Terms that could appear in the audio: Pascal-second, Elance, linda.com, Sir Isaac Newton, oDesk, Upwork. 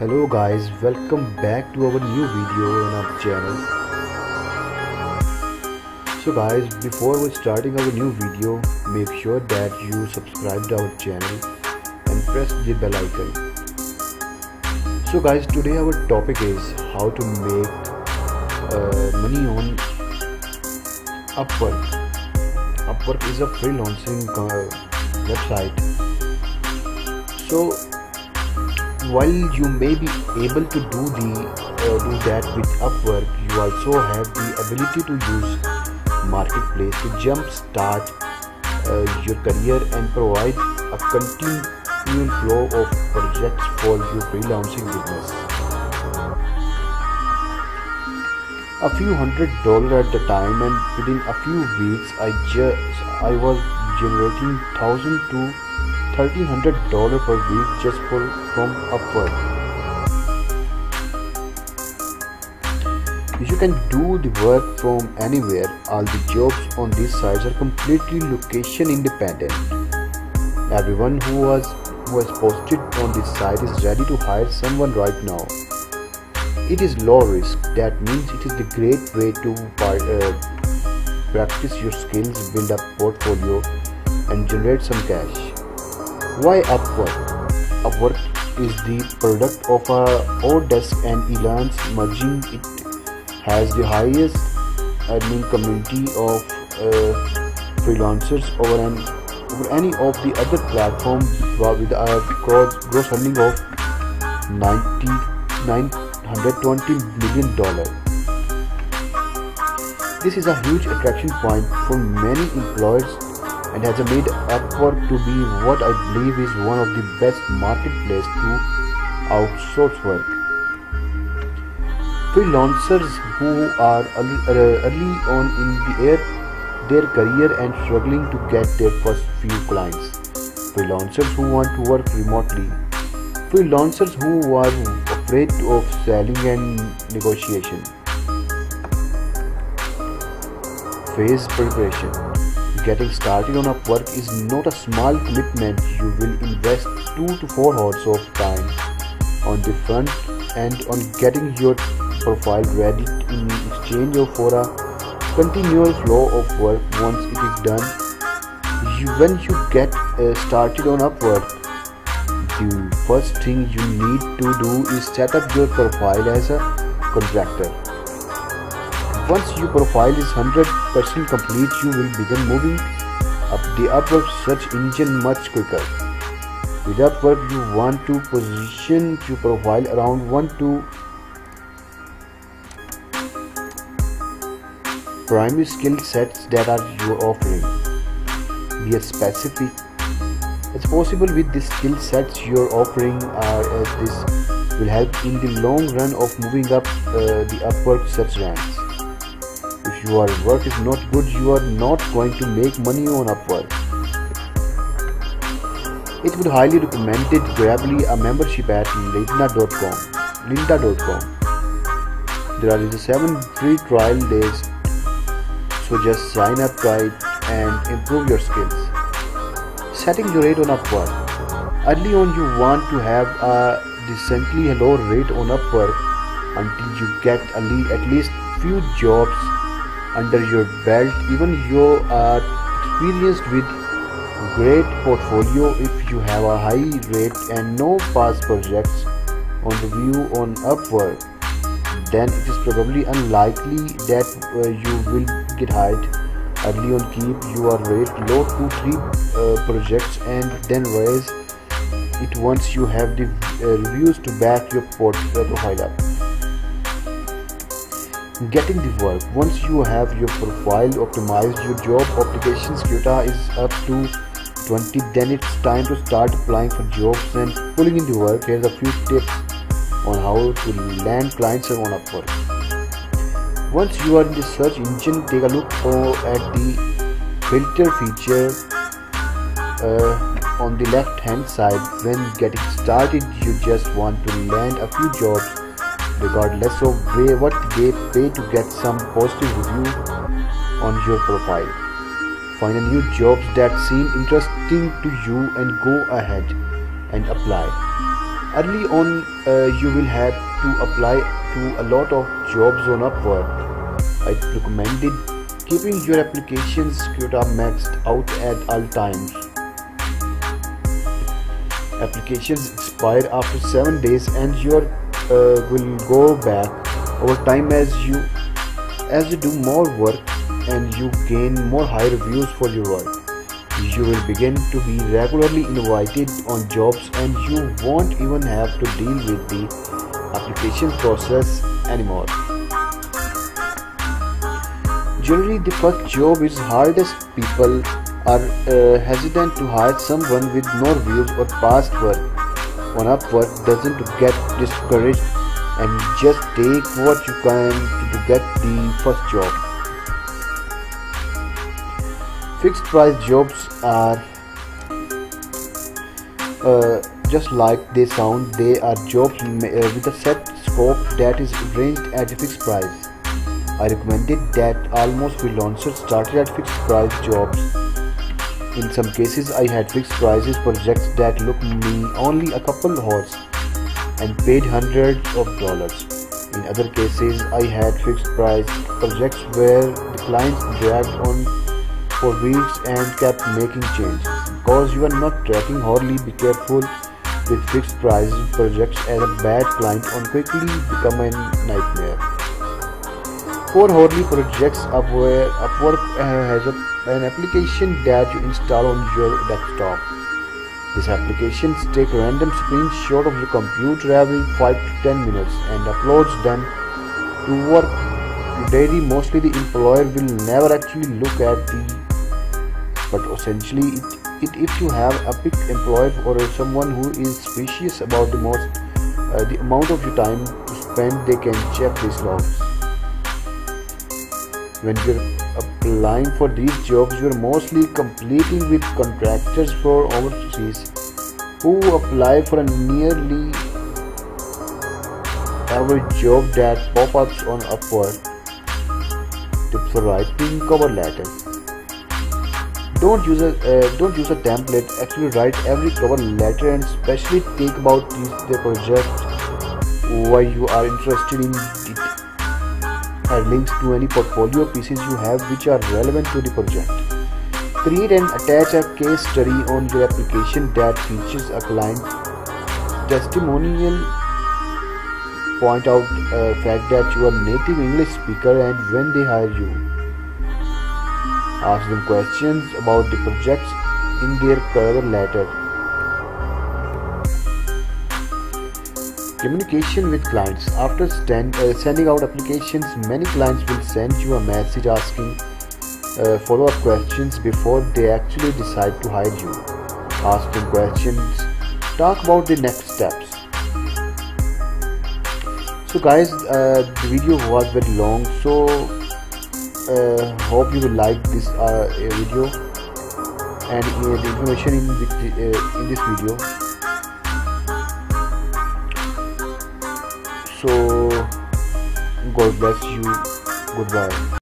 Hello guys, welcome back to our new video on our channel. So guys, before starting our new video, make sure that you subscribe to our channel and press the bell icon. So guys, today our topic is how to make money on Upwork. Upwork is a freelancing website. So while you may be able to do that with Upwork, you also have the ability to use marketplace to jumpstart your career and provide a continual flow of projects for your freelancing business. A few $100 at the time, and within a few weeks I was generating $1,000 to $1,300 per week just from Upwork. You can do the work from anywhere. All the jobs on these sites are completely location independent. Everyone who has posted on this site is ready to hire someone right now. It is low risk. That means it is the great way to practice your skills, build up portfolio and generate some cash. Why Upwork? Upwork is the product of oDesk and Elance merging. It has the highest earning community of freelancers over any of the other platforms, with gross earning of $120 million. This is a huge attraction point for many employers and has made Upwork to be what I believe is one of the best marketplace to outsource work. Freelancers who are early on in their career and struggling to get their first few clients. Freelancers who want to work remotely. Freelancers who are afraid of selling and negotiation. Phase preparation. Getting started on Upwork is not a small commitment. You will invest 2 to 4 hours of time on the front end on getting your profile ready in exchange for a continual flow of work. Once it is done, when you get started on Upwork, the first thing you need to do is set up your profile as a contractor. Once your profile is 100% complete, you will begin moving up the Upwork search engine much quicker. With Upwork, you want to position your profile around 1 to 2 primary skill sets that are your offering. Be a specific. It's possible with the skill sets you're offering, as this will help in the long run of moving up the Upwork search ranks. If your work is not good, you are not going to make money on Upwork. It would highly recommended grabbing a membership at linda.com. There are 7 free trial days, so just sign up, try it, and improve your skills. Setting your rate on Upwork. Early on, you want to have a decently low rate on Upwork until you get at least few jobs under your belt. Even you are experienced with great portfolio, if you have a high rate and no past projects on the view on Upwork, then it is probably unlikely that you will get hired. Early on, keep your rate low to 3 projects and then raise it once you have the reviews to back your profile up. Getting the work. Once you have your profile optimized, your job applications quota is up to 20, then it's time to start applying for jobs and pulling in the work. Here's a few tips on how to land clients on Upwork. Once you are in the search engine, take a look at the filter feature on the left hand side. When getting started, you just want to land a few jobs regardless of what they pay to get some positive review on your profile. Find a new jobs that seem interesting to you and go ahead and apply. Early on, you will have to apply to a lot of jobs on Upwork. I recommended keeping your applications quota maxed out at all times. Applications expire after 7 days and your will go back over time as you do more work and you gain more high reviews for your work. You will begin to be regularly invited on jobs and you won't even have to deal with the application process anymore. Generally, the first job is hardest. People are hesitant to hire someone with no reviews or past work. On Upwork doesn't get discouraged and just take what you can to get the first job. Fixed price jobs are just like they sound. They are jobs with a set scope that is arranged at a fixed price. I recommended that almost freelancers started at fixed price jobs. In some cases, I had fixed prices projects that looked me only a couple of hours and paid hundreds of dollars. In other cases, I had fixed price projects where the clients dragged on for weeks and kept making changes. Because you are not tracking hourly, be careful with fixed price projects as a bad client on quickly become a nightmare. For hourly projects, Upwork has an application that you install on your desktop. This application takes random screenshots of your computer every 5 to 10 minutes and uploads them to Upwork daily. Mostly the employer will never actually look at the but essentially, if you have a big employer or someone who is suspicious about the amount of your time to spend, they can check these logs. When you're applying for these jobs, you're mostly competing with contractors for overseas who apply for a nearly every job that pop-ups on Upwork. Tips for writing cover letters. Don't use a template. Actually write every cover letter and especially think about the project, why you are interested in it, and links to any portfolio pieces you have which are relevant to the project. Create and attach a case study on your application that features a client testimonial. Point out a fact that you are a native English speaker and when they hire you. Ask them questions about the projects in their cover letter. Communication with clients. After sending out applications, many clients will send you a message asking follow-up questions before they actually decide to hire you. Ask them questions. Talk about the next steps. So guys, the video was very long, so hope you will like this video and the information in this video. So God bless you. Goodbye.